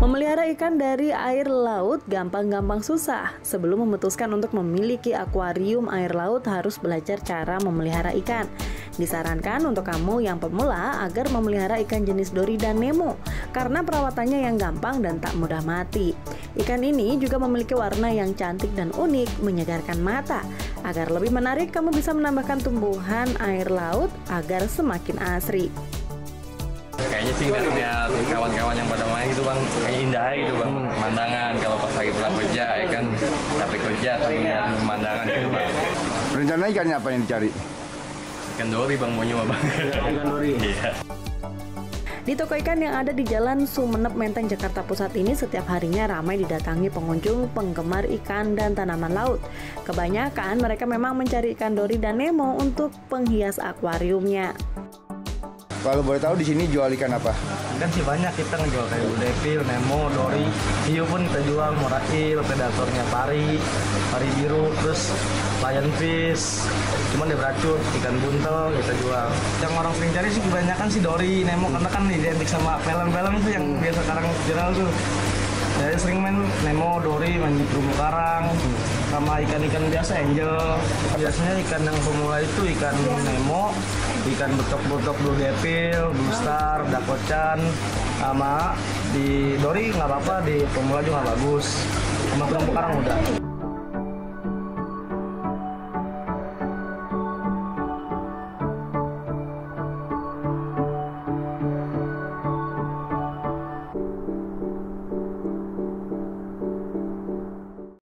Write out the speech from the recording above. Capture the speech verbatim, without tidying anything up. Memelihara ikan dari air laut gampang-gampang susah. Sebelum memutuskan untuk memiliki akuarium air laut, harus belajar cara memelihara ikan. Disarankan untuk kamu yang pemula agar memelihara ikan jenis Dori dan Nemo, karena perawatannya yang gampang dan tak mudah mati. Ikan ini juga memiliki warna yang cantik dan unik, menyegarkan mata. Agar lebih menarik, kamu bisa menambahkan tumbuhan air laut agar semakin asri. Kayaknya sih nggak lihat kawan-kawan yang pada main gitu bang, kayak indah gitu bang, pemandangan. Kalau pas lagi pulang kerja ya kan, capek kerja tapi lihat pemandangan gitu bang. Rencana ikannya apa yang dicari? Ikan Dori bang, mau nyoba bang. Ikan Dori? Iya. Di toko ikan yang ada di Jalan Sumeneb, Menteng, Jakarta Pusat ini setiap harinya ramai didatangi pengunjung, penggemar ikan dan tanaman laut. Kebanyakan mereka memang mencari ikan Dori dan Nemo untuk penghias akuariumnya. Kalau boleh tahu di sini jual ikan apa? Ikan sih banyak, kita ngejual kayak Blue Devil, Nemo, Dori, hiu pun kita jual, morail, predatornya pari, pari biru, terus lionfish, cuman dia beracun, ikan buntel kita jual. Yang orang sering cari sih kebanyakan sih Dori, Nemo, karena kan identik sama film-film tuh yang biasa sekarang viral tuh. Jadi sering main Nemo, Dori, main di terumbu karang, sama ikan-ikan biasa angel. Biasanya ikan yang pemula itu ikan Nemo, ikan betok-betok Blue Devil, Blue Star, dakocan, sama di Dori nggak apa-apa, di pemula juga nggak bagus. Sama terumbu karang udah.